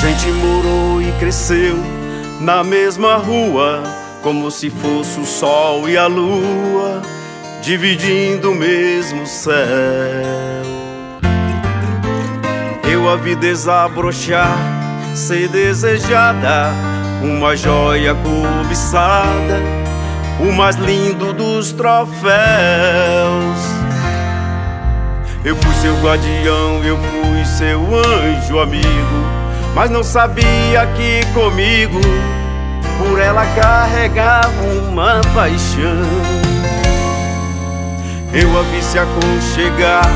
gente morou e cresceu na mesma rua, como se fosse o sol e a lua, dividindo o mesmo céu. Eu a vi desabrochar, ser desejada, uma joia cobiçada, o mais lindo dos troféus. Eu fui seu guardião, eu fui seu anjo amigo, mas não sabia que comigo por ela carregava uma paixão. Eu a vi se aconchegar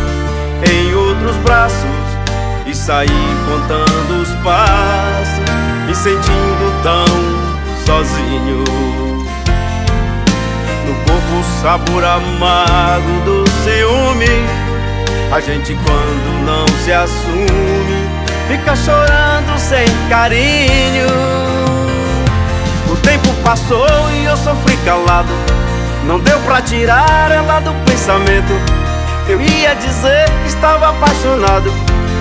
em outros braços e sair contando os passos, me sentindo tão sozinho. No corpo o sabor amargo do ciúme, a gente quando não se assume fica chorando sem carinho. O tempo passou e eu sofri calado, não deu pra tirar ela do pensamento. Eu ia dizer que estava apaixonado,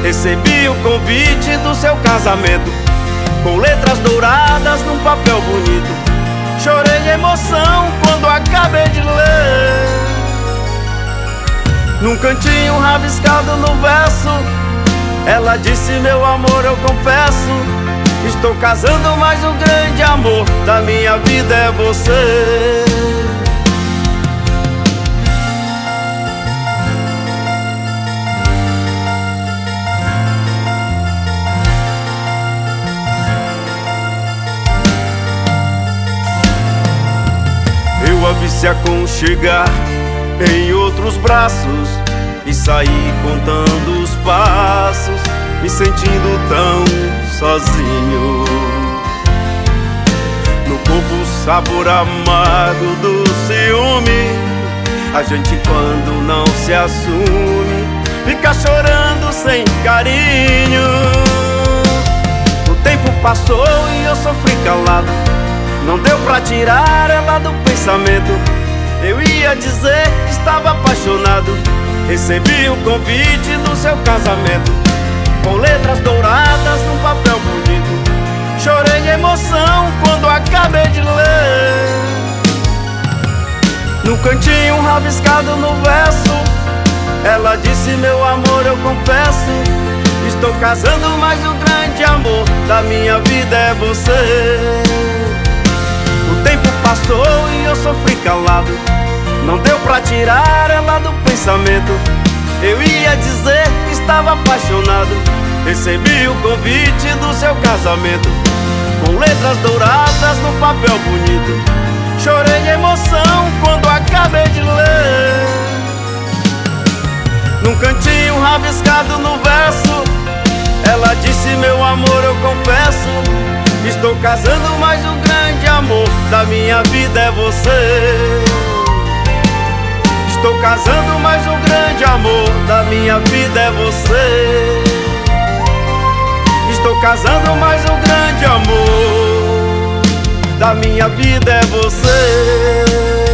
recebi o convite do seu casamento, com letras douradas num papel bonito. Chorei de emoção quando acabei de ler, num cantinho rabiscado no verso, ela disse: meu amor, eu confesso, estou casando, mas o grande amor da minha vida é você. Eu a vi se aconchegar em outros braços e saí contando os passos, me sentindo tão sozinho. No corpo o sabor amargo do ciúme, a gente quando não se assume fica chorando sem carinho. O tempo passou e eu sofri calado, não deu pra tirar ela do pensamento. Eu ia dizer que estava apaixonado, recebi o convite do seu casamento, com letras douradas num papel bonito. Chorei de emoção quando acabei de ler, num cantinho rabiscado no verso, ela disse: meu amor, eu confesso, estou casando, mas o grande amor da minha vida é você. O tempo passou e eu sofri calado, não deu pra tirar ela do pensamento. Eu ia dizer que estava apaixonado, recebi o convite do seu casamento, com letras douradas no papel bonito. Chorei de emoção quando acabei de ler, num cantinho rabiscado no verso, ela disse: meu amor, eu confesso, estou casando, mas o grande amor da minha vida é você. Estou casando, mas o grande amor da minha vida é você. Estou casando, mas o grande amor da minha vida é você.